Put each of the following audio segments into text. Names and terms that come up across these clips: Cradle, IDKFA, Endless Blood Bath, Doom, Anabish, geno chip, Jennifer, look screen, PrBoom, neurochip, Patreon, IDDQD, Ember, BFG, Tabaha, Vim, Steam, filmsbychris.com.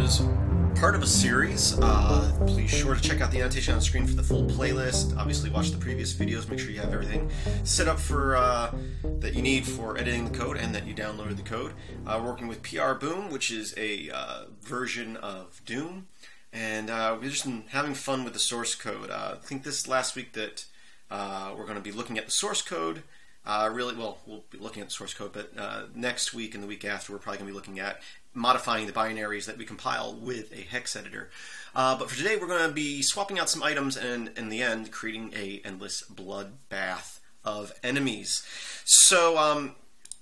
is part of a series. Please sure to check out the annotation on screen for the full playlist. Obviously watch the previous videos, make sure you have everything set up for that you need for editing the code and that you downloaded the code. We're working with PrBoom, which is a version of Doom, and we're just having fun with the source code. I think this last week that we're going to be looking at the source code. Really, well, we'll be looking at the source code, but next week and the week after, we're probably going to be looking at modifying the binaries that we compile with a hex editor. But for today, we're going to be swapping out some items and, in the end, creating an endless bloodbath of enemies. So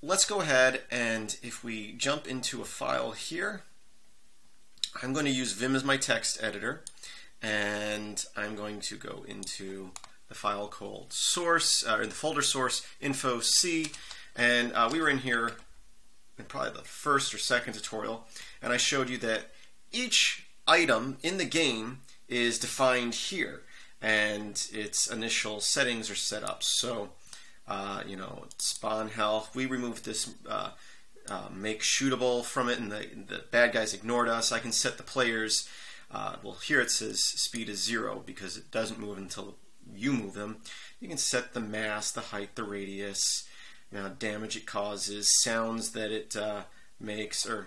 let's go ahead, and if we jump into a file here, I'm going to use Vim as my text editor, and I'm going to go into the file called source, or the folder source, info C, and we were in here in probably the first or second tutorial, and I showed you that each item in the game is defined here, and its initial settings are set up. So, you know, spawn health, we removed this make shootable from it, and the bad guys ignored us. I can set the players, well, here it says speed is 0 because it doesn't move until you move them. You can set the mass, the height, the radius, damage it causes, sounds that it makes, or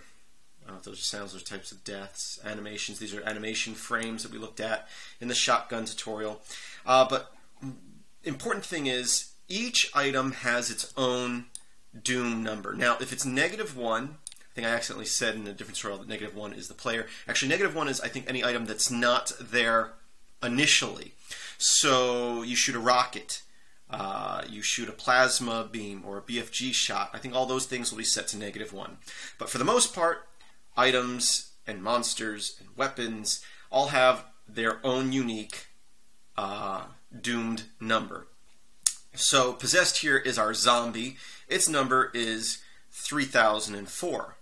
I don't know if those are sounds, those types of deaths, animations. These are animation frames that we looked at in the shotgun tutorial. But important thing is each item has its own Doom number. Now, if it's -1, I think I accidentally said in a different tutorial that -1 is the player. Actually, -1 is, I think, any item that's not there initially. So you shoot a rocket, you shoot a plasma beam or a BFG shot. I think all those things will be set to -1. But for the most part, items and monsters and weapons all have their own unique doomed number. So possessed here is our zombie. Its number is 3004.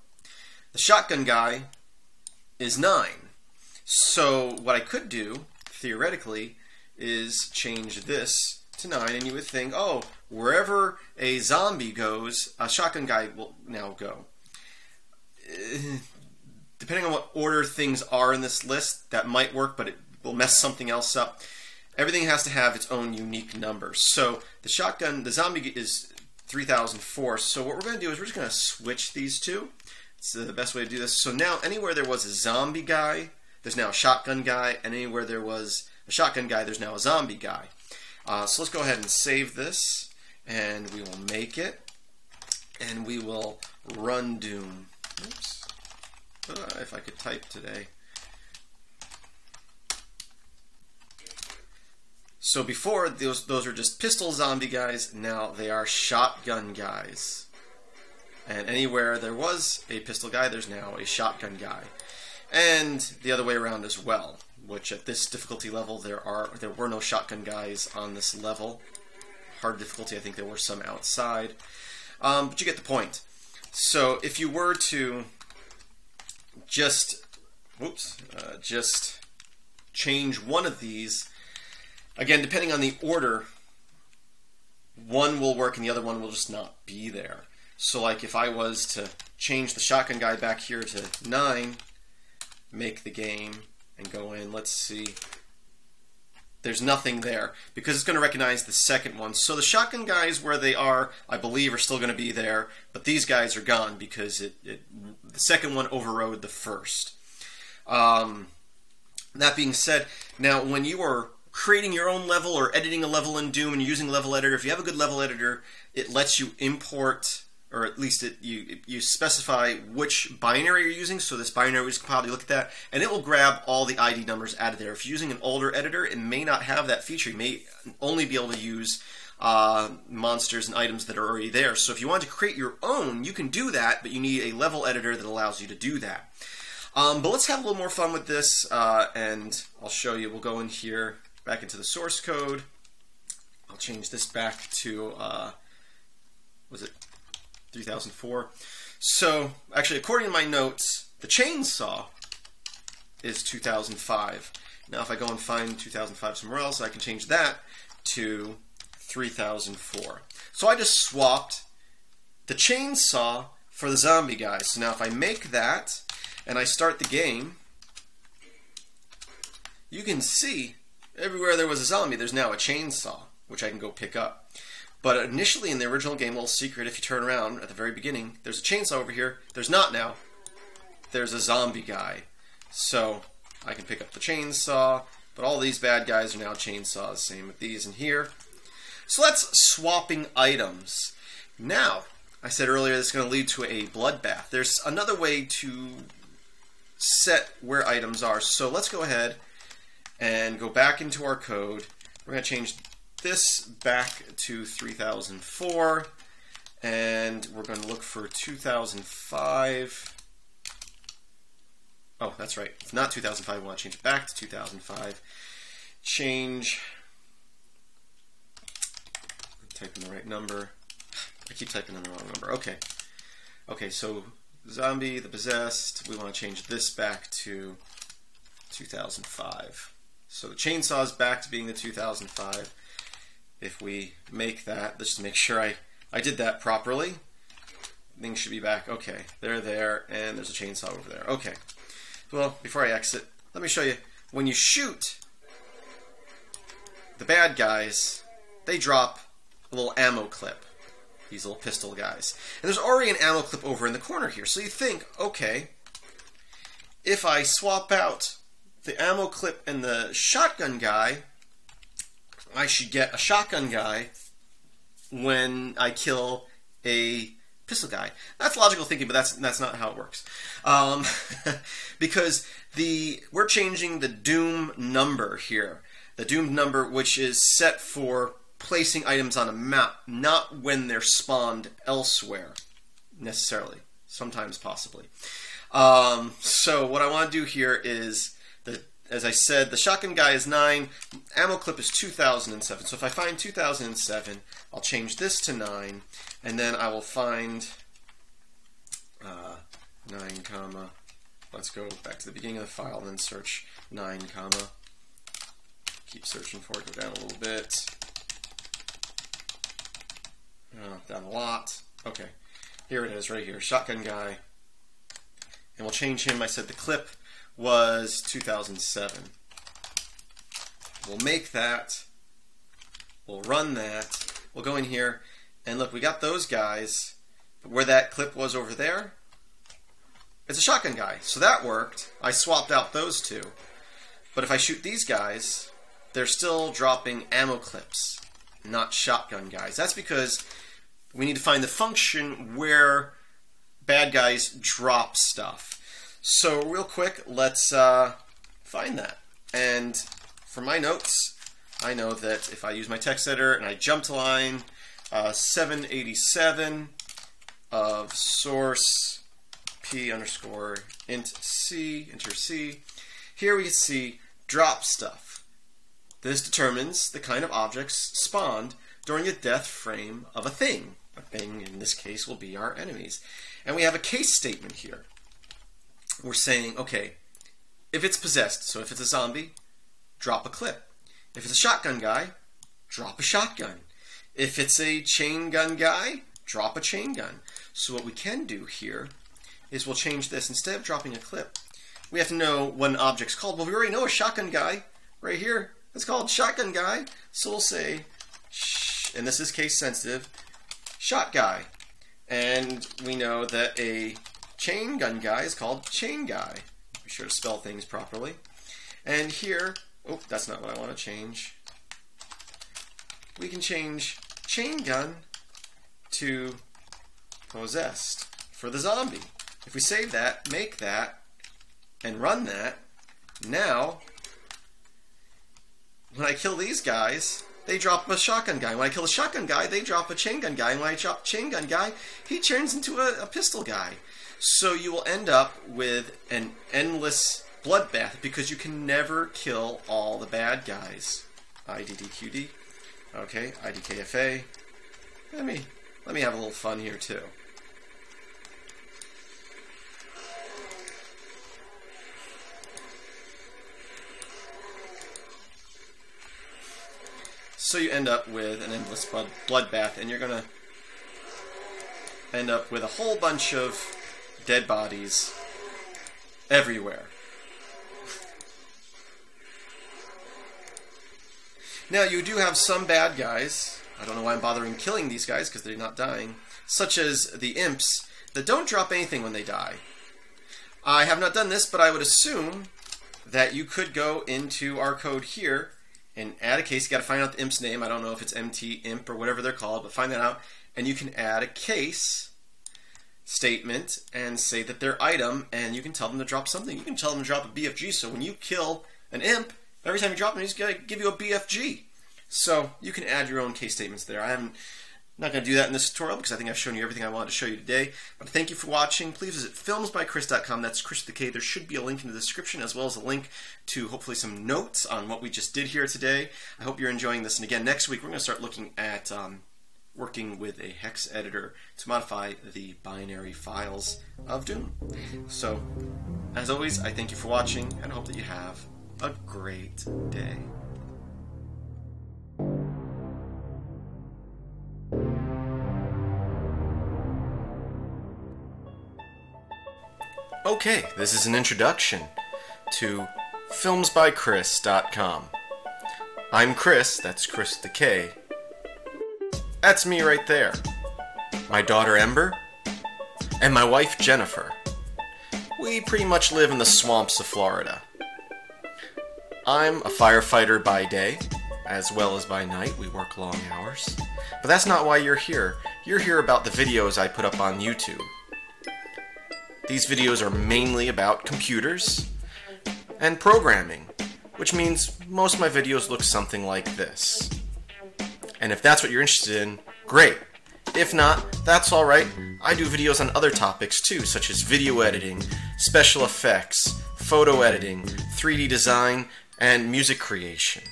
The shotgun guy is 9. So what I could do, theoretically, is change this to 9, and you would think, oh, wherever a zombie goes, a shotgun guy will now go. Depending on what order things are in this list, that might work, but it will mess something else up. Everything has to have its own unique number. So the shotgun, the zombie is 3004. So what we're going to do is we're just going to switch these two. It's the best way to do this. So now anywhere there was a zombie guy, there's now a shotgun guy, and anywhere there was a shotgun guy, there's now a zombie guy. So let's go ahead and save this, and we will make it, and we will run Doom. Oops. If I could type today. So before, those were just pistol zombie guys, now they are shotgun guys. And anywhere there was a pistol guy, there's now a shotgun guy. And the other way around as well, which at this difficulty level there were no shotgun guys on this level. Hard difficulty, I think there were some outside. But you get the point. So if you were to just, whoops, just change one of these, again, depending on the order, one will work and the other one will just not be there. So like if I was to change the shotgun guy back here to 9, make the game and go in, let's see, there's nothing there because it's going to recognize the second one. So the shotgun guys where they are, I believe, are still going to be there, but these guys are gone because the second one overrode the first. That being said, now when you are creating your own level or editing a level in Doom and using level editor, if you have a good level editor, it lets you import, or at least you specify which binary you're using. So this binary is compiled, you look at that, and it will grab all the ID numbers out of there. If you're using an older editor, it may not have that feature. You may only be able to use monsters and items that are already there. So if you want to create your own, you can do that, but you need a level editor that allows you to do that. But let's have a little more fun with this, and I'll show you. We'll go in here, back into the source code. I'll change this back to, was it 3004. So, actually, according to my notes, the chainsaw is 2005. Now, if I go and find 2005 somewhere else, I can change that to 3004. So I just swapped the chainsaw for the zombie guys. So now if I make that, and I start the game, you can see everywhere there was a zombie, there's now a chainsaw, which I can go pick up. But initially in the original game, little secret, if you turn around at the very beginning, there's a chainsaw over here. There's not now. There's a zombie guy. So I can pick up the chainsaw, but all these bad guys are now chainsaws. Same with these in here. So that's swapping items. Now, I said earlier this is going to lead to a bloodbath. There's another way to set where items are. So let's go ahead and go back into our code. We're going to change this back to 3004, and we're going to look for 2005. Oh, that's right. It's not 2005. We want to change it back to 2005. Change. I'm typing the right number. I keep typing in the wrong number. Okay. Okay, so zombie, the possessed. We want to change this back to 2005. So the chainsaw is back to being the 2005. If we make that, let's just make sure I did that properly. Things should be back. Okay, they're there, and there's a chainsaw over there. Okay. Well, before I exit, let me show you. When you shoot the bad guys, they drop a little ammo clip. These little pistol guys. And there's already an ammo clip over in the corner here. So you think, okay, if I swap out the ammo clip and the shotgun guy, I should get a shotgun guy when I kill a pistol guy. That's logical thinking, but that's not how it works. Because we're changing the Doom number here. The Doom number, which is set for placing items on a map, not when they're spawned elsewhere, necessarily. Sometimes, possibly. So what I want to do here is, as I said, the shotgun guy is 9, ammo clip is 2007. So if I find 2007, I'll change this to 9, and then I will find 9 comma, let's go back to the beginning of the file and then search 9 comma, keep searching for it, go down a little bit, down a lot, okay, here it is right here, shotgun guy, and we'll change him. I said the clip was 2007. We'll make that. We'll run that. We'll go in here and look, we got those guys. But where that clip was over there, it's a shotgun guy. So that worked. I swapped out those two. But if I shoot these guys, they're still dropping ammo clips, not shotgun guys. That's because we need to find the function where bad guys drop stuff. So real quick, let's find that. And for my notes, I know that if I use my text editor and I jump to line 787 of source p underscore int c, enter c, here we see drop stuff. This determines the kind of objects spawned during the death frame of a thing. A thing in this case will be our enemies. And we have a case statement here. We're saying, okay, if it's possessed, so if it's a zombie, drop a clip. If it's a shotgun guy, drop a shotgun. If it's a chain gun guy, drop a chain gun. So what we can do here is we'll change this. Instead of dropping a clip, we have to know what an object's called. Well, we already know a shotgun guy right here. It's called shotgun guy. So we'll say, and this is case sensitive, shot guy. And we know that a chain gun guy is called chain guy. Be sure to spell things properly. And here, oh, that's not what I want to change. We can change chain gun to possessed for the zombie. If we save that, make that, and run that, now, when I kill these guys, they drop a shotgun guy. When I kill a shotgun guy, they drop a chain gun guy. And when I drop chain gun guy, he turns into a pistol guy. So you will end up with an endless bloodbath because you can never kill all the bad guys. IDDQD. Okay, IDKFA. Let me have a little fun here too. So you end up with an endless bloodbath, and you're gonna end up with a whole bunch of dead bodies everywhere. Now, you do have some bad guys. I don't know why I'm bothering killing these guys, because they're not dying. Such as the imps, that don't drop anything when they die. I have not done this, but I would assume that you could go into our code here and add a case. You gotta find out the imp's name. I don't know if it's MT, imp, or whatever they're called, but find that out. And you can add a case statement and say that they're item, and you can tell them to drop something. You can tell them to drop a BFG, so when you kill an imp, every time you drop them, he's gonna give you a BFG. So you can add your own case statements there. I'm not gonna do that in this tutorial because I think I've shown you everything I wanted to show you today. But thank you for watching. Please visit filmsbychris.com. That's Chris with a K. There should be a link in the description as well as a link to hopefully some notes on what we just did here today. I hope you're enjoying this. And again, next week we're gonna start looking at working with a hex editor to modify the binary files of Doom. So, as always, I thank you for watching and hope that you have a great day. Okay, this is an introduction to filmsbychris.com. I'm Chris, that's Chris with the K. That's me right there. My daughter Ember, and my wife Jennifer. We pretty much live in the swamps of Florida. I'm a firefighter by day, as well as by night. We work long hours. But that's not why you're here. You're here about the videos I put up on YouTube. These videos are mainly about computers and programming, which means most of my videos look something like this. And if that's what you're interested in, great. If not, that's alright. I do videos on other topics too, such as video editing, special effects, photo editing, 3D design, and music creation.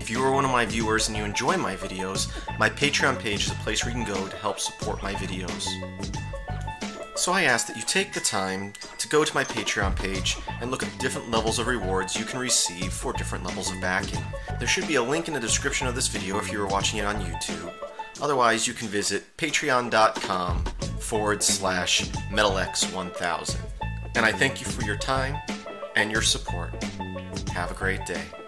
If you are one of my viewers and you enjoy my videos, my Patreon page is a place where you can go to help support my videos. So I ask that you take the time to go to my Patreon page and look at different levels of rewards you can receive for different levels of backing. There should be a link in the description of this video if you are watching it on YouTube. Otherwise, you can visit patreon.com/metalx1000. And I thank you for your time and your support. Have a great day.